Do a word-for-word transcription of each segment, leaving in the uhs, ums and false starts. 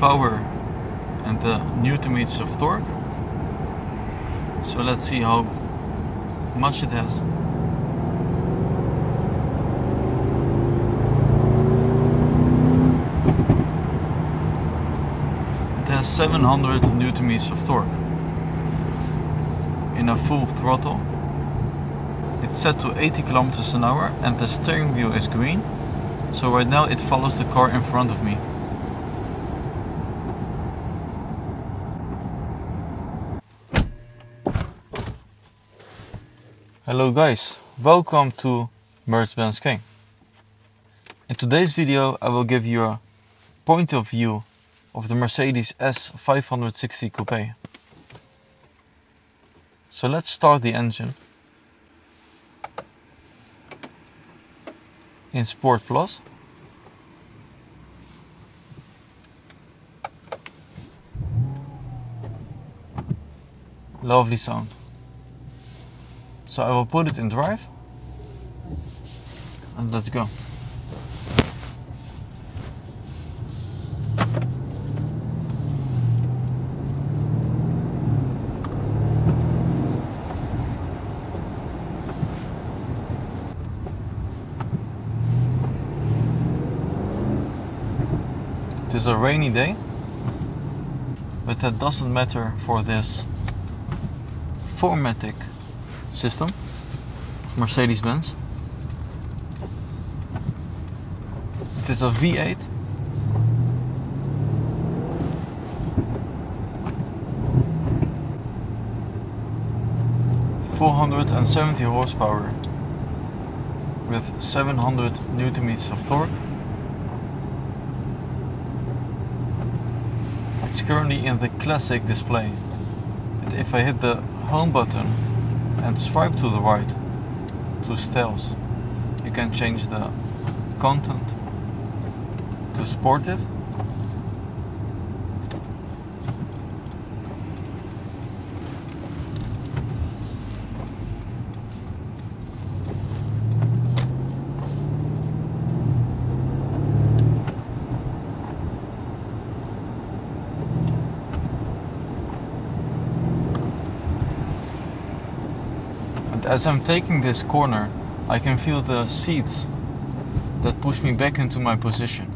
power and the newton meters of torque. So let's see how much it has. It has seven hundred newton meters of torque. In a full throttle, it's set to eighty kilometers an hour, and the steering wheel is green, so right now it follows the car in front of me. Hello guys, welcome to Mercedes-Benz King. In today's video I will give you a point of view of the Mercedes S five sixty Coupe. So let's start the engine in Sport Plus. Lovely sound. So I will put it in drive and let's go. It is a rainy day, but that doesn't matter for this four matic system of Mercedes-Benz. It is a V eight. four hundred seventy horsepower with seven hundred newton meters of torque. It's currently in the classic display, but if I hit the home button and swipe to the right to styles, you can change the content to sportive, and as I'm taking this corner, I can feel the seats that push me back into my position.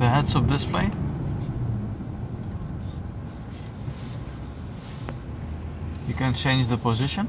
The heads-up display. You can change the position.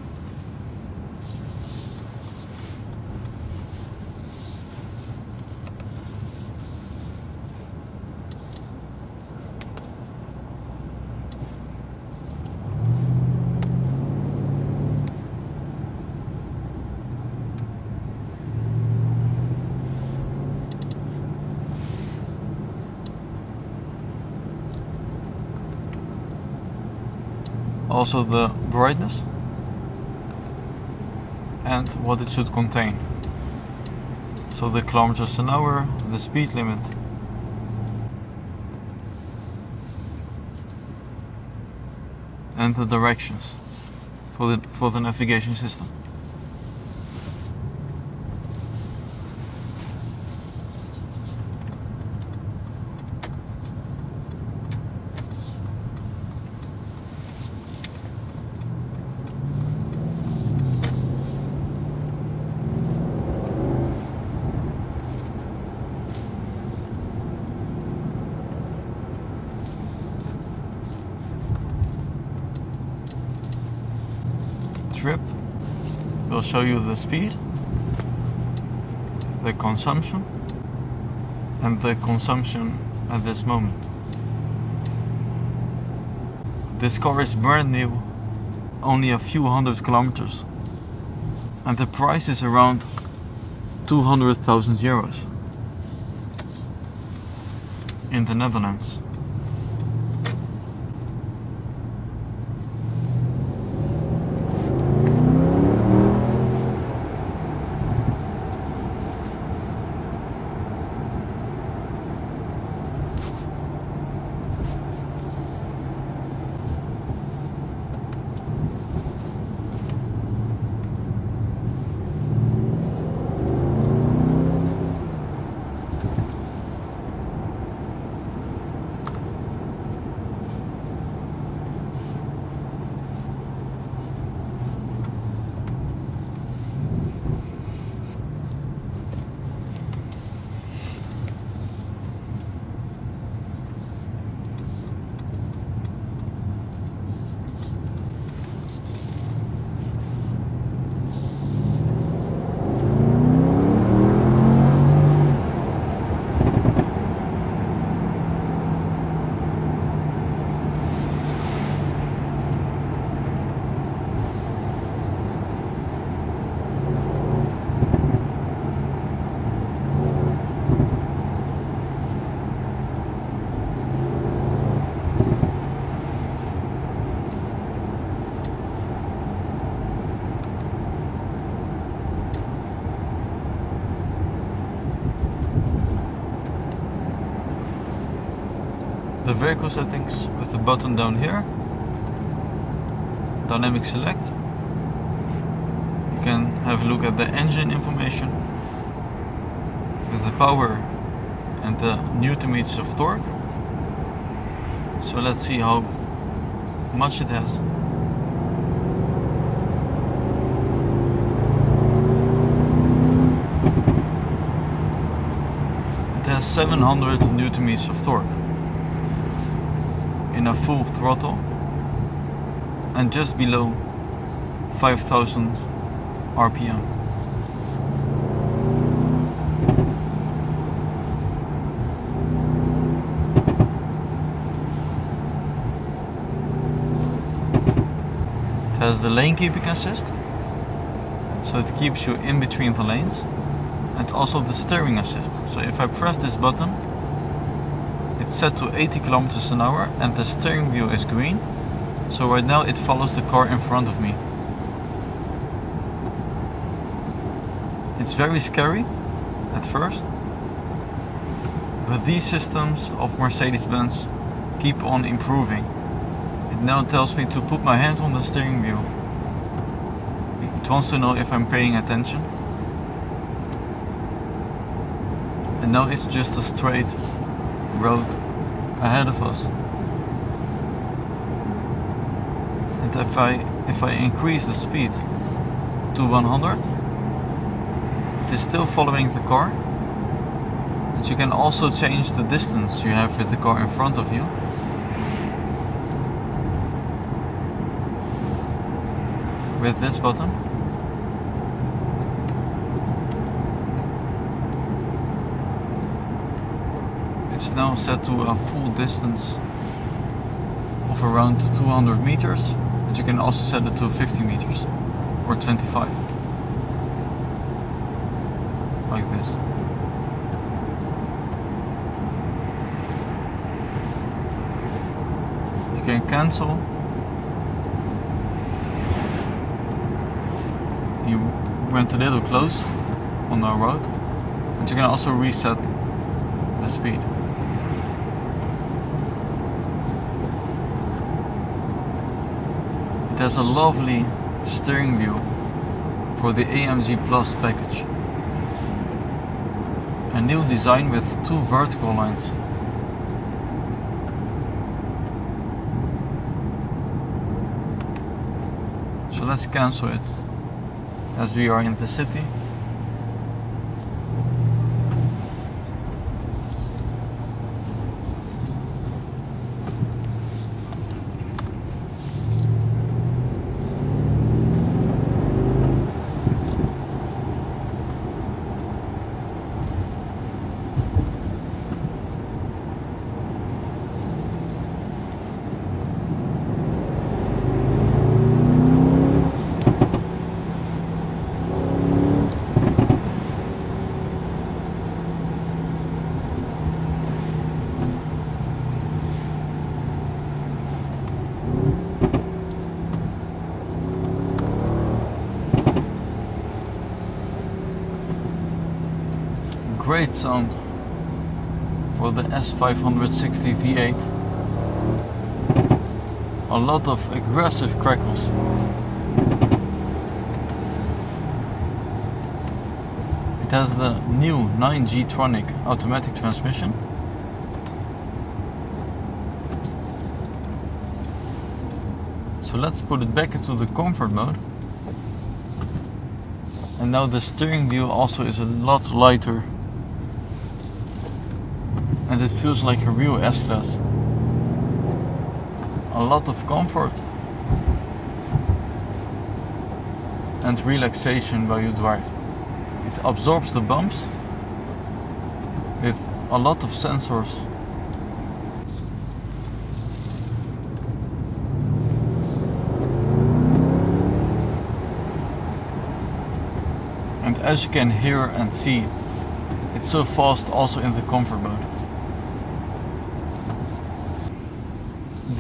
Also the brightness and what it should contain, so the kilometers an hour, the speed limit. And the directions for the, for the navigation system. Trip will show you the speed, the consumption, and the consumption at this moment. This car is brand new, only a few hundred kilometers, and the price is around two hundred thousand euros in the Netherlands. the vehicle settings with the button down here, dynamic select. You can have a look at the engine information with the power and the newton meters of torque. So let's see how much it has. It has seven hundred newton meters of torque in a full throttle and just below five thousand R P M. Has the lane keeping assist, so it keeps you in between the lanes, and also the steering assist. So if I press this button, it's set to eighty kilometers an hour and the steering wheel is green, so right now it follows the car in front of me. It's very scary at first, but these systems of Mercedes-Benz keep on improving. Now tells me to put my hands on the steering wheel. It wants to know if I'm paying attention. And now it's just a straight road ahead of us. And if I if I increase the speed to one hundred, it is still following the car. And you can also change the distance you have with the car in front of you. With this button. It's now set to a full distance of around two hundred meters, but you can also set it to fifty meters or twenty-five, like this. You can cancel. You went a little close on our road, and you can also reset the speed. It has a lovely steering wheel for the A M G Plus package. A new design with two vertical lines. So let's cancel it, as we are in the city. Great sound for the S five sixty V eight. A lot of aggressive crackles. It has the new nine G Tronic automatic transmission. So let's put it back into the comfort mode. And now the steering wheel also is a lot lighter. And it feels like a real S Class. A lot of comfort and relaxation while you drive. It absorbs the bumps with a lot of sensors. And as you can hear and see, it's so fast also in the comfort mode.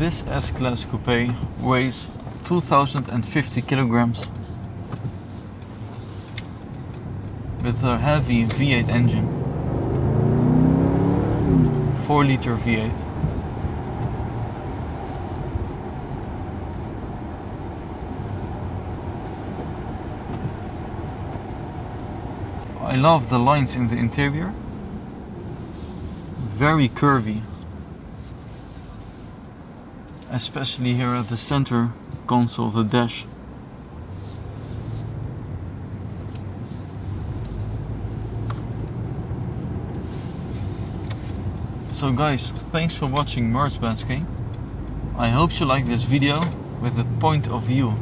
This S-Class Coupe weighs two thousand fifty kilograms with a heavy V eight engine, four liter V eight. I love the lines in the interior. Very curvy. Especially here at the center console, the dash. So guys, thanks for watching Mercedes-Benz King. I hope you like this video with the point of view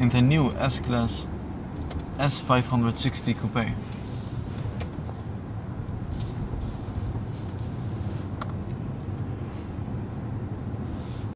in the new S Class S five sixty Coupe.